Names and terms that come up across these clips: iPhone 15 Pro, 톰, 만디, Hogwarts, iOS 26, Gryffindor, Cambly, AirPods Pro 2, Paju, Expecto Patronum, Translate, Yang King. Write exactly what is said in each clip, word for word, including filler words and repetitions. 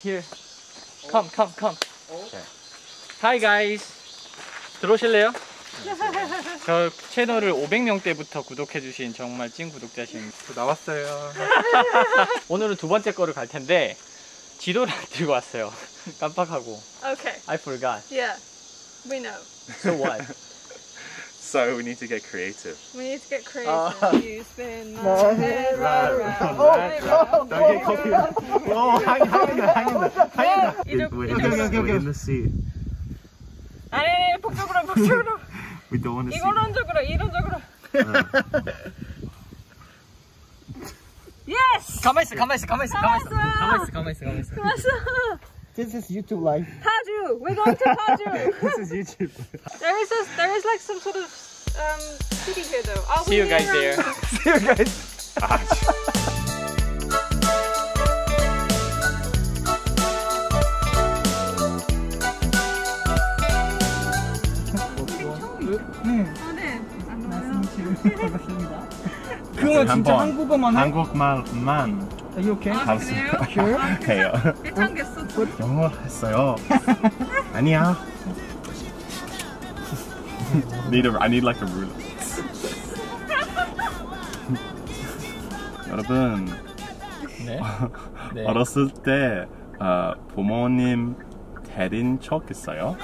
Here. Come, come, come. Okay. Hi guys. 들어오실래요? 저 채널을 오백 명 때부터 구독해주신 정말 찐 구독자신. 또 나왔어요. 오늘은 두 번째 거를 갈 텐데 지도를 안 들고 왔어요. 깜빡하고. Okay. I forgot. Yeah. We know. So what? So we need to get creative. We need to get creative. Uh, you spin my head right around. Oh, don't get caught. Oh, hang hang in there, hang in there, hang in there. We're, we're, in, the, we're in the sea. 아니, 아니, 북쪽으로, 북쪽으로. We don't want to see. 이런 쪽으로, 이런 쪽으로. Yes. 가만 있어, 가만 있어, 가만 있어, 가만 있어, 가만 있어, 가만 있어, 가만 있어. 가만 있어. This is YouTube life. Paju! We're going to Paju! This is YouTube. There is a, there is like some sort of um, city here though. I'll see you guys there. See you guys. 그거 진짜 한국어만 해? 한국말만. Are you okay? 아, 그래요? Sure? 아, 괜찮겠어. 영어 했어요. 아니야. Need a, I need like a ruler. 여러분. 네. 네. 어렸을 때 어, 부모님 데린 척 있어요?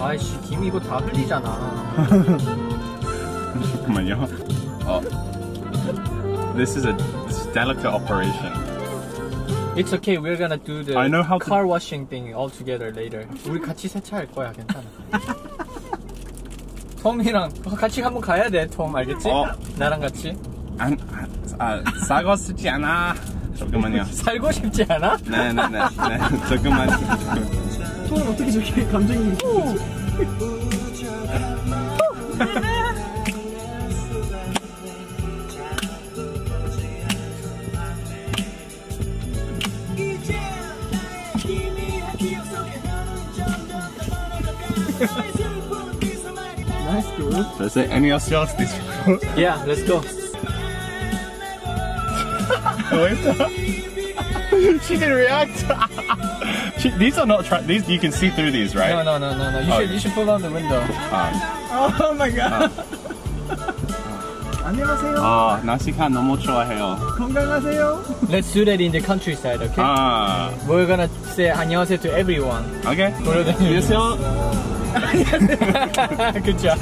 아이씨, 김 이거 다 흘리잖아. 잠깐만요. 어. This is a this is delicate operation. It's okay. We're gonna do the I know how car to... washing thing all together later. 우리 같이 세차할 거야. 괜찮아. 톰이랑 같이 한번 가야 돼. 톰 알겠지? 어. 나랑 같이. 안, 아, 싸고 싶지 않아. 잠깐만요. 살고 싶지 않아? 네, 네, 네. 네. 잠깐만요. 톰은 어떻게 저렇게 감정이 Nice dude. Does there any else else this? Yeah, let's go. She didn't react. These are not tra these you can see through these, right? No, no, no, no, no. You oh. should you should pull down the window. Oh, oh my god. 안녕하세요. 아, 날씨가 너무 좋아요. 건강하세요. Let's do that in the countryside, okay? Ah. We're gonna say 안녕하세요 to everyone. Okay. 안녕하세요. Good job.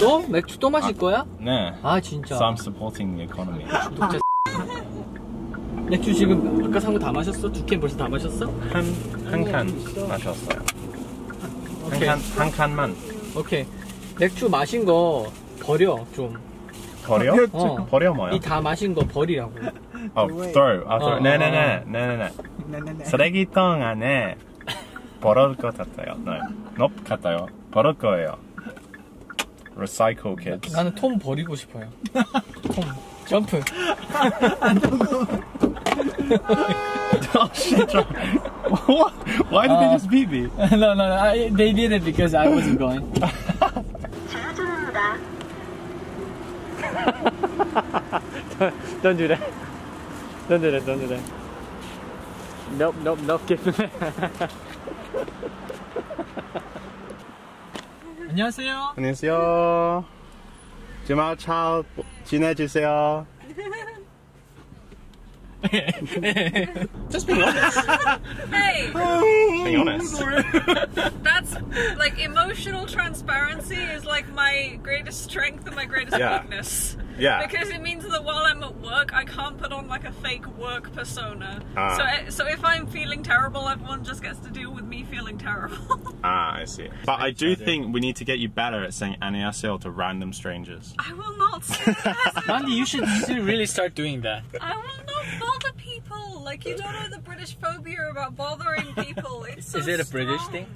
또? 맥주 또 마실 거야? 네. 아 진짜. So I'm supporting the economy. 독재. 맥주 지금 아까 산 거 다 마셨어? 두 캔 벌써 다 마셨어? 한 한 칸 마셨어요. 한 칸 한 칸만. 오케이. 맥주 마신 거 버려 좀. 버려? 어. 버려 뭐야? 이 다 마신 거 버리라고. Oh, throw. 아, throw. 네네네 네네네. 네네네. 쓰레기통 안에 버릴 것 같아요. 네. 높 같아요. 버릴 거예요. Recycle kids. 나는 톰 버리고 싶어요. 톰 점프. 안 되고. What? Why did uh, they just beat me? No, no, no. I, they did it because I wasn't going. don't, don't do that. Don't do that. Don't do that. Nope, nope, nope. Give me that. 안녕하세요. 안녕하세요. 주말 잘 지내주세요. Just be honest. Hey. Be honest. That's like emotional transparency is like my greatest strength and my greatest yeah. weakness. Yeah. Because it means that while I'm at work, I can't put on like a fake work persona. Ah. So, so if I'm feeling terrible, everyone just gets to deal with me feeling terrible. Ah, I see. But I do think we need to get you better at saying 안녕하세요 to random strangers. I will not. Mandy, you should really start doing that. I will not bother people. Like you don't know the British phobia about bothering people. It's so Is it a strong. British thing?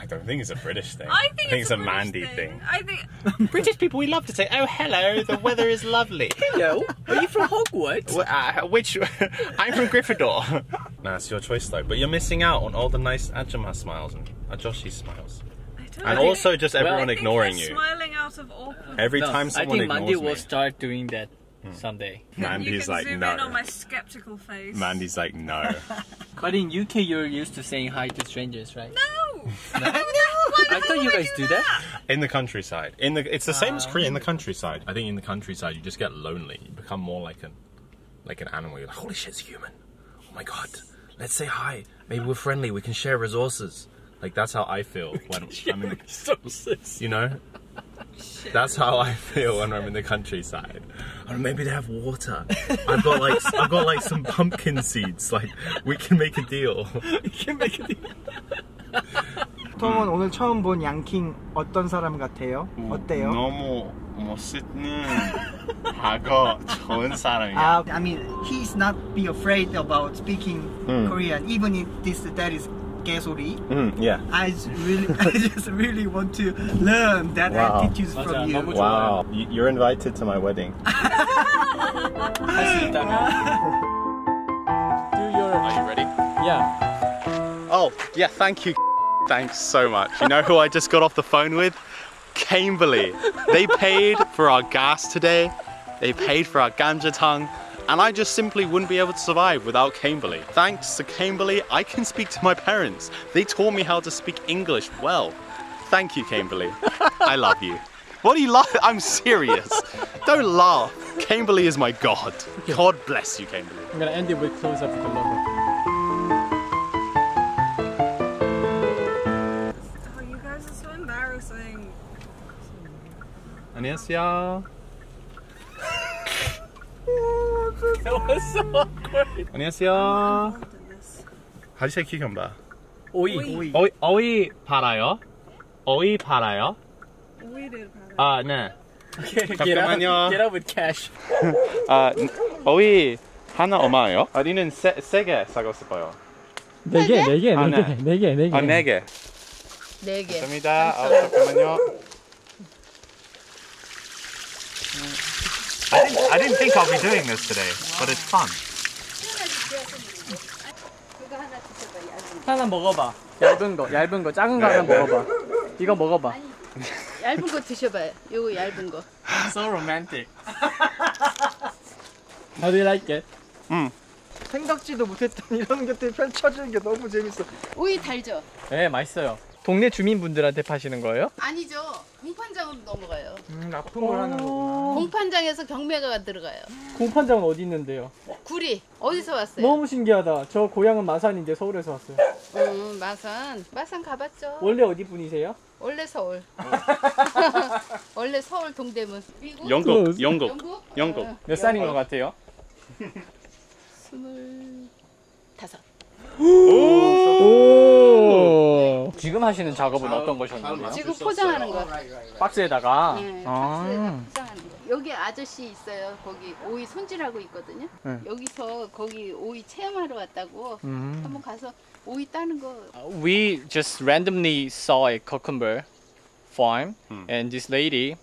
I don't think it's a British thing. I think, I think it's, it's a, a Mandy thing. thing. I think British people, we love to say, "Oh, hello, the weather is lovely." Hello, are you from Hogwarts? Well, uh, which I'm from Gryffindor. Nah, it's your choice though. But you're missing out on all the nice Ajima smiles and Ajoshi smiles. And also just everyone well, ignoring you. Smiling out of awkward. Every no, time someone ignores me. I think Mandy will start doing that hmm. someday. Mandy's like, no. You can zoom in on my skeptical face. Mandy's like, no. But in U K you're used to saying hi to strangers, right? No! No? No. I thought you guys do that? that? In the countryside. In the, it's the same uh, as Korea in the countryside. I think in the countryside you just get lonely. You become more like an, like an animal. You're like, holy shit, it's human. Oh my god. Let's say hi. Maybe we're friendly. We can share resources. Like, that's how I feel when I'm in the... You know? That's how I feel when I'm in the countryside. Or maybe they have water. I've got, like, I've got, like, some pumpkin seeds. Like, we can make a deal. We can make a deal. 톰은 오늘 처음 본 양킹 어떤 사람 같아요? 어때요? 너무 멋있는 하고 좋은 사람이야. I mean, he's not be afraid about speaking mm. Korean, even if this, that is... Mm, yeah. I just really, I just really want to learn that wow. attitude from you. Wow, you're invited to my wedding. Do your... Are you ready? Yeah. Oh, yeah. Thank you. Thanks so much. You know who I just got off the phone with? Cambly. They paid for our gas today. They paid for our ganja tongue. And I just simply wouldn't be able to survive without Cambly. Thanks to Cambly, I can speak to my parents. They taught me how to speak English well. Thank you, Cambly. I love you. What are you laughing? I'm serious. Don't laugh. Cambly is my god. God bless you, Cambly. I'm gonna end it with close up for the logo. Oh, you guys are so embarrassing. 안녕하세요. That was so awkward. 안녕하세요. How do you say cucumber? 오이. 오이. 오이 팔아요. 오이 팔아요. 오이를 팔아요. 아, 네. 잠깐만요. Get up with cash. 아, 오이 하나 얼마예요? 우리는 세 세 개 사고 싶어요. 네 개, 네 개, 네 개, 네 개. 아, 네 개. 네 개. 감사합니다. 잠깐만요. I didn't, I didn't think I'll be doing this today, but it's fun. 하나 먹어봐. 얇은 거, 얇은 거, 작은 거 하나 먹어봐. 이거 먹어봐. 얇은 거 드셔봐요. 이거 얇은 거. So romantic. How do you like it? 음. 생각지도 못했던 이런 것들 펼쳐지는 게 너무 재밌어. 오이 달죠? 네, 맛있어요. 동네 주민분들한테 파시는 거예요? 아니죠. 공판장으로 넘어가요. 음, 나쁜 걸 하는 거구나. 공판장에서 경매가 들어가요. 공판장은 어디 있는데요? 구리. 어디서 왔어요? 너무 신기하다. 저 고향은 마산인데 서울에서 왔어요. 음, 마산. 마산 가봤죠. 원래 어디 분이세요? 원래 서울. 원래 서울 동대문. 미국? 영국. 영국. 영국? 영국. 어, 몇 살인 것 같아요? 스물다섯. 오! 지금 하시는 작업은 어떤 것이었나요? 지금 포장하는 거. 박스에다가? 네, 박스에다가 포장하는 거. 여기 아저씨 있어요. 거기 오이 손질하고 있거든요. 네. 여기서 거기 오이 체험하러 왔다고 음. 한번 가서 오이 따는 거. We just randomly saw a cucumber farm 음. and this lady,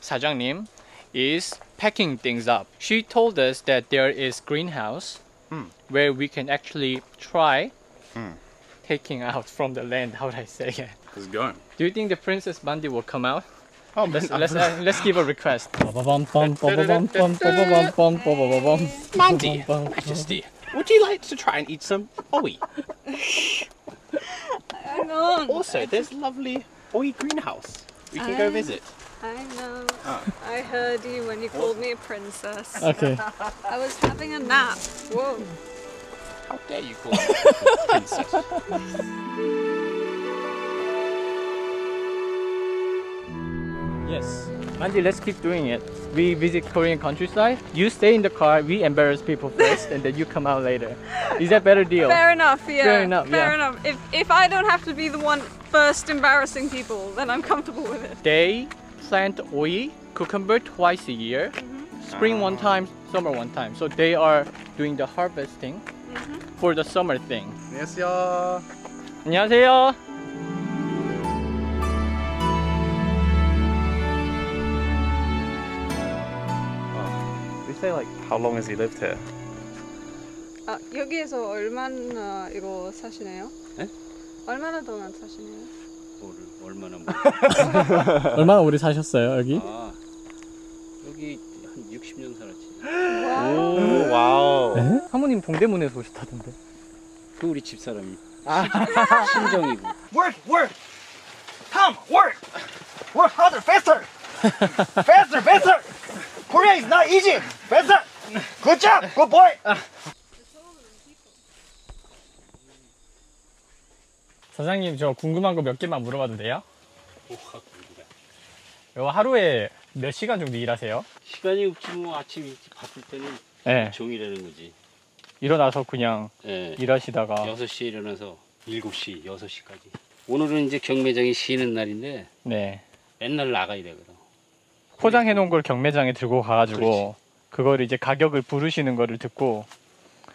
사장님, is packing things up. She told us that there is greenhouse Mm. where we can actually try mm. taking out from the land. How would I say it? How's it going? Do you think the Princess Mandy will come out? Oh, let's let's, uh, let's give a request. Mandy, Majesty, would you like to try and eat some oi? I know. Also, there's lovely oi greenhouse. We can I... go visit. I know. Oh. I heard you when you called me a princess. Okay. I was having a nap. Whoa. How dare you call me a princess? Yes. Mandy, let's keep doing it. We visit Korean countryside. You stay in the car, we embarrass people first, and then you come out later. Is that a better deal? Fair enough, yeah. Fair enough, Fair yeah. enough. If, if I don't have to be the one first embarrassing people, then I'm comfortable with it. They plant oi, cucumber twice a year, mm-hmm. spring one time, summer one time. So they are doing the harvesting mm-hmm. for the summer thing. 안녕하세요. 안녕하세요. say like how long has he lived here? 아, 여기에서 얼마나 이거 사시네요? 네? 얼마나 동안 사시네요? 뭐를 얼마나 뭐... 얼마나 오래 사셨어요, 여기? 아, 여기 한 육십 년 살았지. 와우. 오, 와우. 에? 사모님 동대문에서 오셨다던데. 그 우리 집사람이. 아, 친정이고. Work, work. Come, work. Work harder, faster. Faster, faster. Korea is not easy. Faster. Good job. Good boy. 사장님, 저 궁금한 거 몇 개만 물어봐도 돼요? 오가 궁금해. 하루에 몇 시간 정도 일하세요? 시간이 없지 뭐. 아침 일찍 바쁠 때는 네. 종일하는 거지. 일어나서 그냥 네. 일하시다가 여섯 시에 일어나서 일곱 시, 여섯 시까지. 오늘은 이제 경매장이 쉬는 날인데 네. 맨날 나가야 되거든. 포장해 놓은 걸 경매장에 들고 가가지고 그걸 이제 가격을 부르시는 거를 듣고.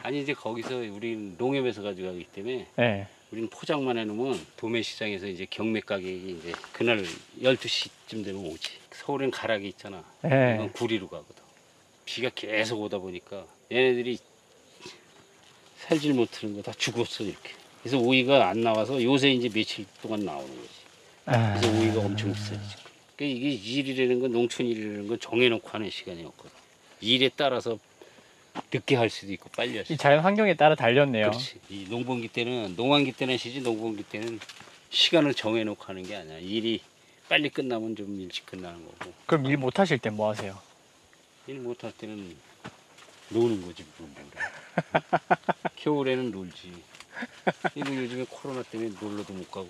아니 이제 거기서 우리는 농협에서 가져가기 때문에 네. 우리는 포장만 해놓으면 도매시장에서 이제 경매 가격이 이제 그날 열두 시쯤 되면 오지. 서울엔 가락이 있잖아. 네. 구리로 가거든. 비가 계속 오다 보니까 얘네들이 살질 못하는 거 다 죽었어 이렇게. 그래서 오이가 안 나와서 요새 이제 며칠 동안 나오는 거지. 그래서 오이가 엄청 비싸지. 그러니까 이게 일이라는 건 농촌 일이라는 건 정해놓고 하는 시간이 없거든. 일에 따라서 늦게 할 수도 있고 빨리 할 수도 있고. 이 자연 환경에 따라 달렸네요. 그렇지. 이 농번기 때는 농한기 때는 쉬지 농번기 때는 시간을 정해놓고 하는 게 아니야. 일이 빨리 끝나면 좀 일찍 끝나는 거고. 그럼 일 못 하실 땐 뭐 하세요? 일 못 할 때는 노는 거지. 겨울에는 놀지. 근데 요즘에 코로나 때문에 놀러도 못 가고.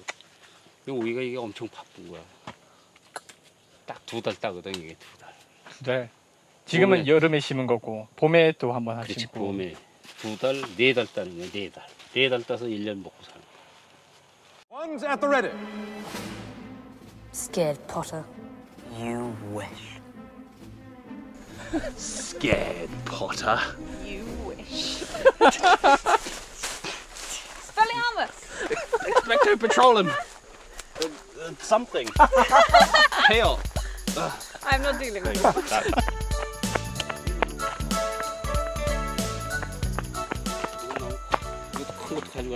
오이가 이게 엄청 바쁜 거야. 딱 두 달 따거든 이게 두 달. 두 달. 지금은 봄에, 여름에 심은 거고 봄에 또 한번 하시고. 그렇지 봄에 두 달, 네 달 따는 거야. 네 달. 네 달 따서 일 년 먹고 사는 거야. One's at the ready. Scared Potter. You wish. Scared Potter. You wish. Spelling harmless. Expecto Petroleum. Uh, uh, something. Hail. Uh. I'm not dealing with that.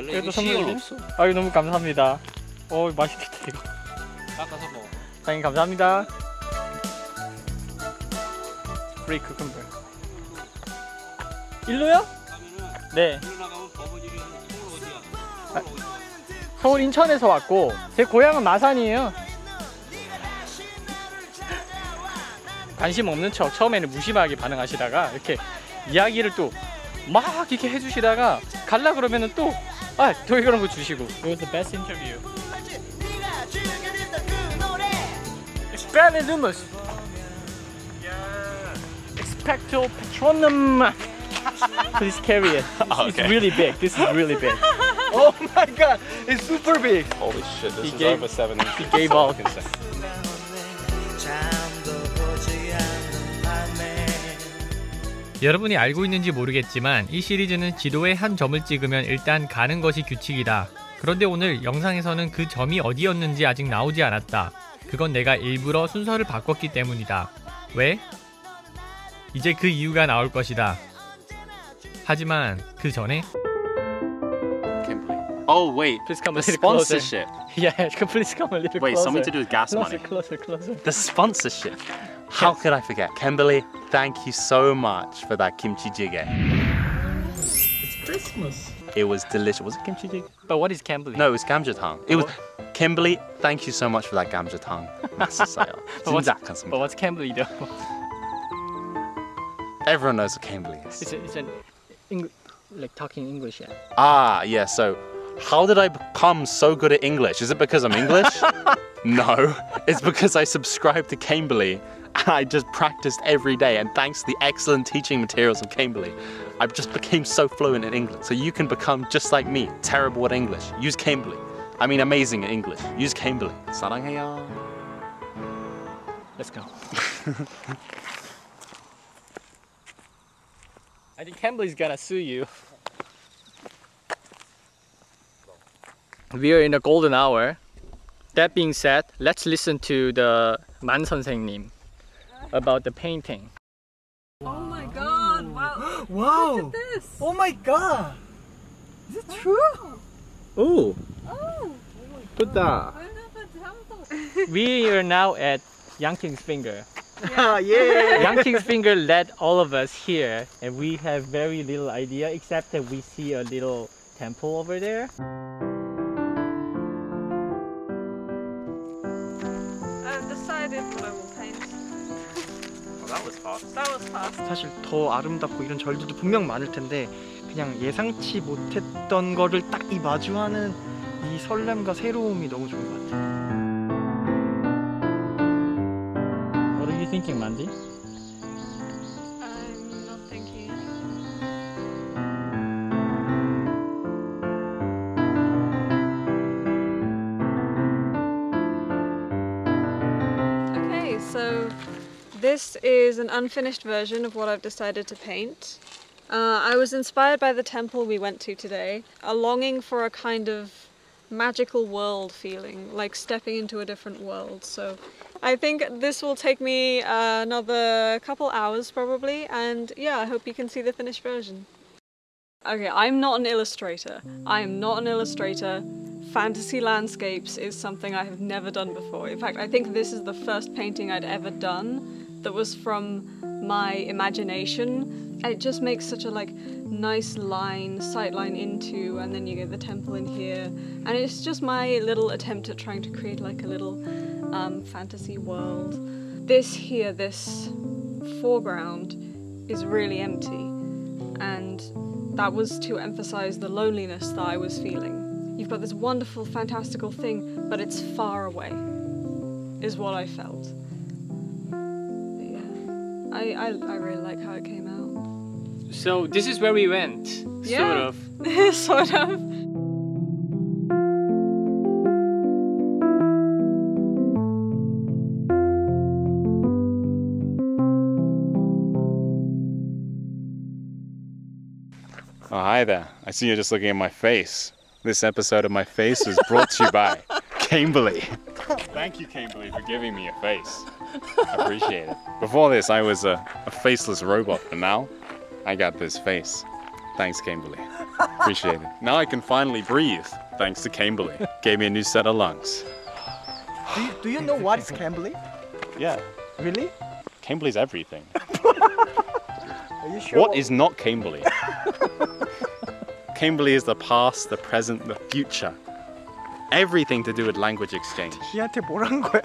그래도 선물 없어. 아유 너무 감사합니다. 어 맛있겠다 이거. 깎아서 먹어. 사장님 감사합니다. 브레이크 큰별. 일로요? 네. 아, 서울 인천에서 왔고 제 고향은 마산이에요. 관심 없는 척 처음에는 무심하게 반응하시다가 이렇게 이야기를 또 막 이렇게 해주시다가 갈라 그러면은 또 아, 또 이런 거 주시고. It was the best interview. Expecto Lumus. Expecto Patronum. Please carry it. It's really big. This is really big. Oh my god, it's super big. Holy shit, this is over seven inches. He gave all. 여러분이 알고 있는지 모르겠지만 이 시리즈는 지도의 한 점을 찍으면 일단 가는 것이 규칙이다. 그런데 오늘 영상에서는 그 점이 어디였는지 아직 나오지 않았다. 그건 내가 일부러 순서를 바꿨기 때문이다. 왜? 이제 그 이유가 나올 것이다. 하지만 그 전에 Oh wait, please come a little closer. Sponsorship. Yeah, please come a little closer. Wait, something to do with gas money. Closer, closer, closer. The sponsorship. How could I forget? Cambly, thank you so much for that kimchi jjigae. It's Christmas. It was delicious. Was it kimchi jjigae? But what is Cambly? No, it was gamjatang. It was Cambly, thank you so much for that gamjatang. Massive sale. But what's, but what's Cambly though? Everyone knows what Cambly is. It's, a, it's an English, like talking English. Yeah. Ah, yeah. So. How did I become so good at English? Is it because I'm English? No, it's because I subscribed to Cambly and I just practiced every day, and thanks to the excellent teaching materials of Cambly, I just became so fluent in English. So you can become just like me, terrible at English. Use Cambly. I mean amazing at English. Use Cambly. 사랑해요. Let's go. I think Cambly's gonna sue you. We are in a golden hour. That being said, let's listen to the Man 선생님 about the painting. Oh my god. Wow! Look at this. Oh my god! Is it true? Oh! Oh! Good job! We are now at Yang King's finger. Yeah. Yeah. Yang King's finger led all of us here, and we have very little idea except that we see a little temple over there. I've decided what I will paint. Oh, that was fast. That was fast. 사실 더 아름답고 이런 절들도 분명 많을 텐데 그냥 예상치 못했던 거를 딱 이 마주하는 이 설렘과 새로움이 너무 좋은 것 같아요. What are you thinking, Mandy? I'm not thinking anything. Okay, so this is an unfinished version of what I've decided to paint. Uh, I was inspired by the temple we went to today, a longing for a kind of magical world feeling, like stepping into a different world. So I think this will take me uh, another couple hours probably, and yeah, I hope you can see the finished version. Okay, I'm not an illustrator. I am not an illustrator. Fantasy landscapes is something I have never done before. In fact, I think this is the first painting I'd ever done that was from my imagination. It just makes such a like nice line, sight line into, and then you get the temple in here. And it's just my little attempt at trying to create like a little Um, fantasy world. This here, this foreground is really empty, and that was to emphasize the loneliness that I was feeling. You've got this wonderful, fantastical thing, but it's far away, is what I felt. But yeah, I, I, I really like how it came out. So this is where we went, sort yeah. of. Sort of. Oh, hi there. I see you're just looking at my face. This episode of My Face was brought to you by Cambly. Thank you, Cambly, for giving me a face. I appreciate it. Before this, I was a, a faceless robot, but now I got this face. Thanks, Cambly. Appreciate it. Now I can finally breathe, thanks to Cambly. Gave me a new set of lungs. Do you, do you know what is Cambly? Yeah. Really? Cambly's everything. Are you sure? What is not Cambly? Cambly is the past, the present, the future. Everything to do with language exchange. 걔한테 뭘 한 거야?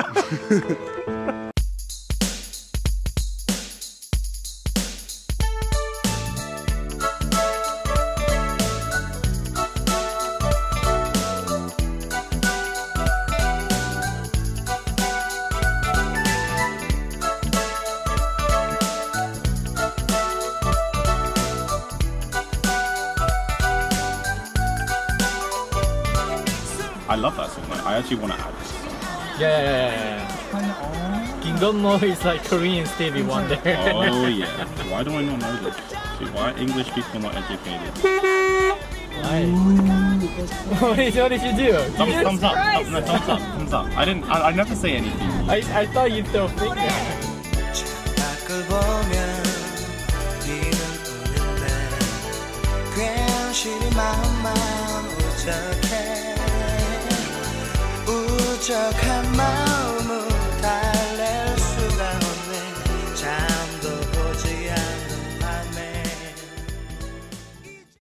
I love that song. Like, I actually want to add this song. Yeah, yeah, yeah. Gingommo is like Korean Stevie Wonder. Oh yeah. Why do I not know this? Dude, why are English people not educated? Why? What did you do? Thumbs, Jesus thumbs up. Thumbs, no, thumbs up. Thumbs up. I didn't. I, I never say anything. I I thought you'd throw finger.